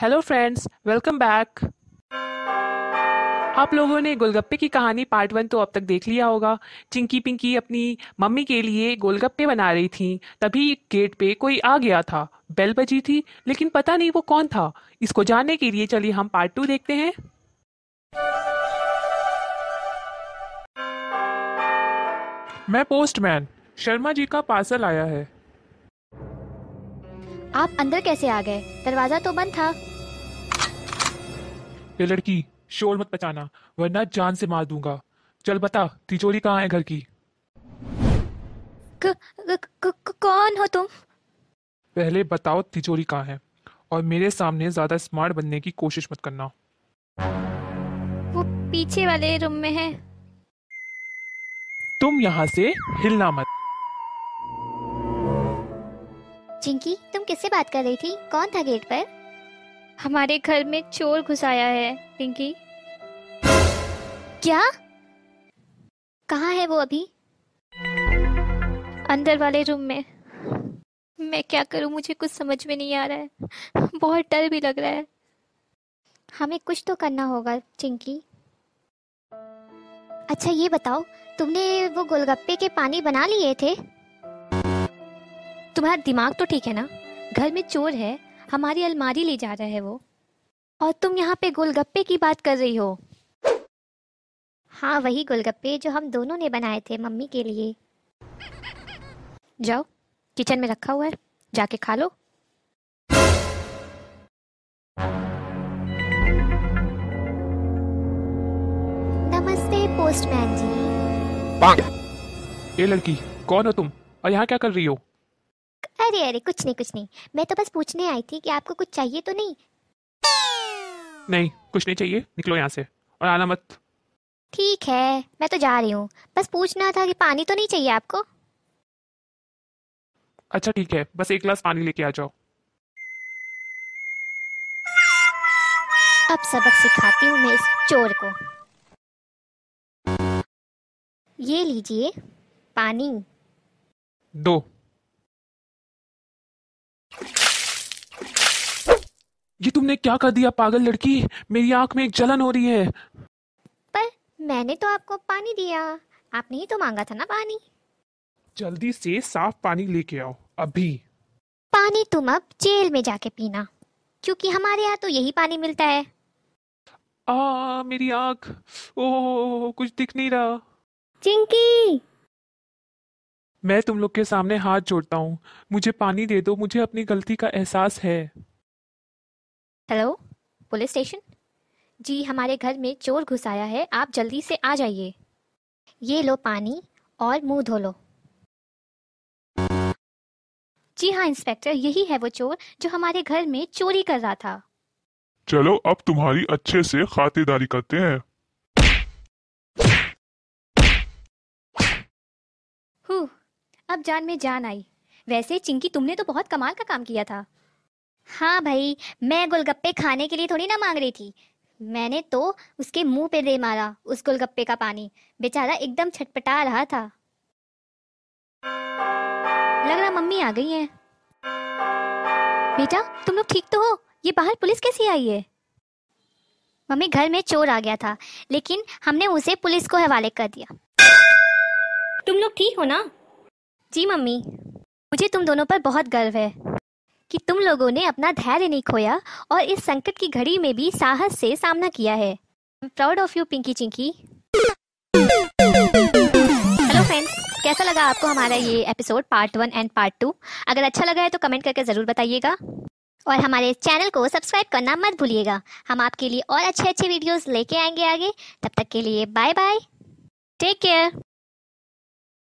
Hello friends, welcome back. आप लोगों ने गोलगप्पे की कहानी पार्ट 1 तो अब तक देख लिया होगा। चिंकी पिंकी अपनी मम्मी के लिए गोलगप्पे बना रही थी, तभी गेट पे कोई आ गया था। बेल बजी थी, लेकिन पता नहीं वो कौन था। इसको जानने के लिए चलिए हम पार्ट 2 देखते हैं। मैं पोस्टमैन, शर्मा जी का पार्सल आया है। आप अंदर कैसे आ गए? दरवाजा तो बंद था। ये लड़की, शोर मत मचाना वरना जान से मार दूंगा। चल बता, तिजोरी कहाँ है घर की? कौन हो तुम? पहले बताओ तिजोरी कहाँ है, और मेरे सामने ज्यादा स्मार्ट बनने की कोशिश मत करना। वो पीछे वाले रूम में है। तुम यहाँ से हिलना मत। चिंकी, तुम किससे बात कर रही थी? कौन था गेट पर? हमारे घर में चोर घुस आया है पिंकी। क्या? कहाँ है वो अभी? अंदर वाले रूम में। मैं क्या करूँ, मुझे कुछ समझ में नहीं आ रहा है, बहुत डर भी लग रहा है। हमें कुछ तो करना होगा चिंकी। अच्छा ये बताओ, तुमने वो गोलगप्पे के पानी बना लिए थे? तुम्हारा दिमाग तो ठीक है ना? घर में चोर है, हमारी अलमारी ले जा रहा है वो, और तुम यहाँ पे गोलगप्पे की बात कर रही हो। हाँ, वही गोलगप्पे जो हम दोनों ने बनाए थे मम्मी के लिए। जाओ, किचन में रखा हुआ है, जाके खा लो। नमस्ते पोस्टमैन जी। ए लड़की, कौन हो तुम और यहाँ क्या कर रही हो? अरे अरे कुछ नहीं, मैं तो बस पूछने आई थी कि आपको कुछ चाहिए तो नहीं? नहीं, कुछ नहीं चाहिए, निकलो यहाँ से और आना मत। ठीक है, मैं तो जा रही हूँ, बस पूछना था कि पानी तो नहीं चाहिए आपको? अच्छा ठीक है, बस 1 गिलास पानी लेके आ जाओ। अब सबक सिखाती हूँ मैं इस चोर को। ये लीजिए पानी। दो। ये तुमने क्या कर दिया पागल लड़की? मेरी आंख में एक जलन हो रही है। पर मैंने तो आपको पानी दिया, आपने ही तो मांगा था ना पानी। जल्दी से साफ पानी लेके आओ अभी। पानी तुम अब जेल में जाके पीना, क्योंकि हमारे यहाँ तो यही पानी मिलता है। मेरी आंख, ओह कुछ दिख नहीं रहा। चिंकी, मैं तुम लोग के सामने हाथ जोड़ता हूँ, मुझे पानी दे दो, मुझे अपनी गलती का एहसास है। हेलो पुलिस स्टेशन जी, हमारे घर में चोर घुस आया है, आप जल्दी से आ जाइए। ये लो पानी और मुंह धो लो। जी हाँ इंस्पेक्टर, यही है वो चोर जो हमारे घर में चोरी कर रहा था। चलो अब तुम्हारी अच्छे से खातिरदारी करते हैं। अब जान में जान आई। वैसे चिंकी, तुमने तो बहुत कमाल का काम किया था। हाँ भाई, मैं गोलगप्पे खाने के लिए थोड़ी ना मांग रही थी, मैंने तो उसके मुंह पे दे मारा उस गोलगप्पे का पानी। बेचारा एकदम छटपटा रहा था। लग रहा मम्मी आ गई हैं। बेटा तुम लोग ठीक तो हो? ये बाहर पुलिस कैसे आई है? मम्मी, घर में चोर आ गया था, लेकिन हमने उसे पुलिस को हवाले कर दिया। तुम लोग ठीक हो ना? जी मम्मी, मुझे तुम दोनों पर बहुत गर्व है कि तुम लोगों ने अपना धैर्य नहीं खोया और इस संकट की घड़ी में भी साहस से सामना किया है। I am proud of you Pinky Chinky. Hello friends, कैसा लगा आपको हमारा ये एपिसोड पार्ट 1 एंड पार्ट 2? अगर अच्छा लगा है तो कमेंट करके ज़रूर बताइएगा, और हमारे चैनल को सब्सक्राइब करना मत भूलिएगा। हम आपके लिए और अच्छे वीडियोज़ लेके आएंगे आगे। तब तक के लिए बाय बाय, टेक केयर।